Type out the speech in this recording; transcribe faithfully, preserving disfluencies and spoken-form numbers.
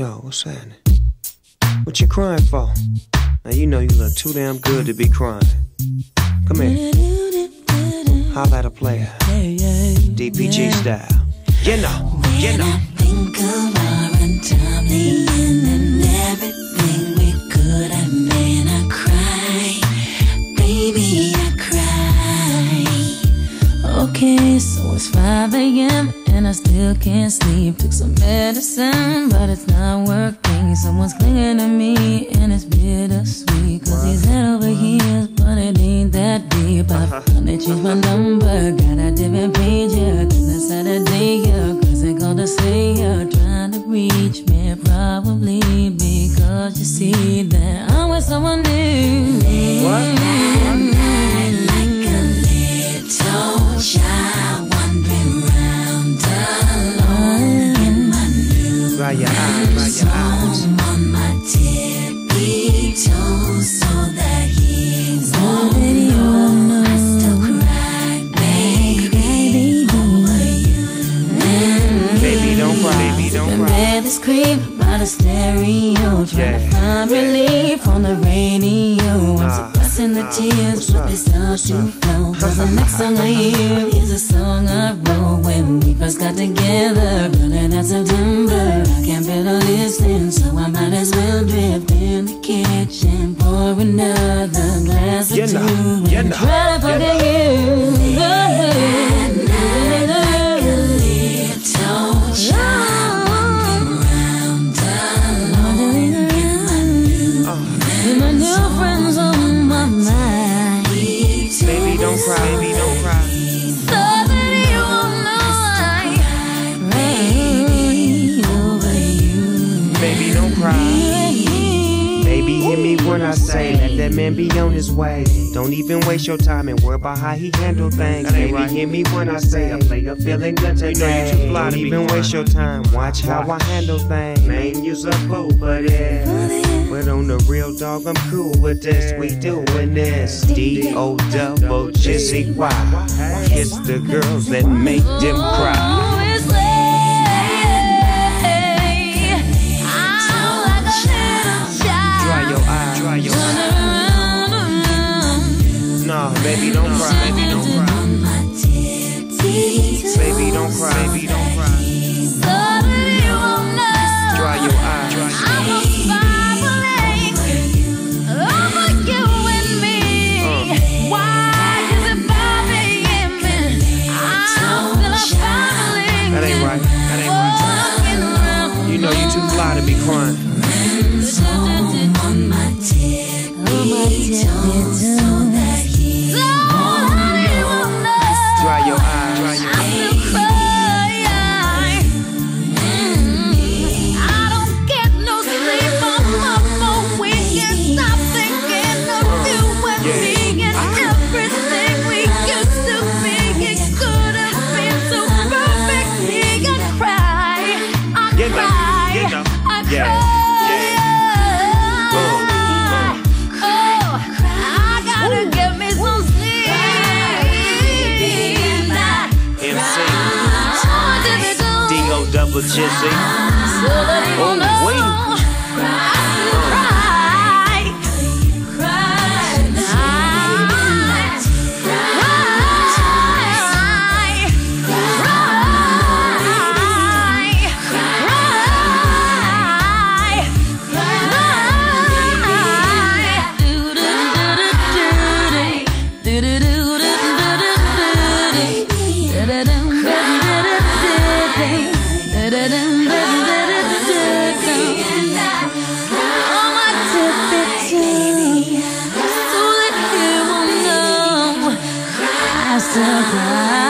Yo, what's happening? What you crying for? Now you know you look too damn good to be crying. Come here. Holla at a player. D P G style. You know, you know. When I think of our untimely end and everything we could have made, I cry. Baby, I cry. Okay, so it's five A M and I still can't sleep. Took some medicine, but it's not working. Someone's clinging to me, and it's bittersweet. Cause he's head over heels, but it ain't that deep. I finally changed my number, got a different page. Yeah, cause it's Saturday, yeah, cause I go to say you're trying to reach me, probably because you see that I'm with someone new. Living life like a little child. Dry your eyes, dry your eyes. On my tippy toes, so that he's already on. I still cry, baby, over you and me. Baby, don't cry, baby, don't cry. Been this creep by the stereo, trying to find relief on the radio. I'm suppressing the tears, but they start to flow. Cause the next song I hear is a song I wrote when we first got together, running out September. I can't bear to listen, so I might as well drift in the kitchen, pour another glass of two, and try to forget you. Living like a little child, wandering 'round alone, with my new friends on my mind. Baby, don't cry, baby, don't cry. Hear me when I say, let that man be on his way. Don't even waste your time and worry about how he handle things. Baby, right. Hear me when I say, I play a feeling good today. You know you too fly to be even waste your time. Watch, Watch how I handle things. Man, you's a fool, but yeah. But on the real dog, I'm cool with this. We doing this. D O double G C Y. It's the girls that make them cry. Nah, baby, don't cry, baby, don't cry. Baby, don't cry, baby, don't cry. Dry your eyes, dry your eyes. Over you and me. Why is it bothering me? I'm still a family. That ain't right, that ain't right. You know you too fly to be crying. On my tip, on my tip. Double Jizzy. Oh, wait. Cry, cry, cry. Da da da da da da da da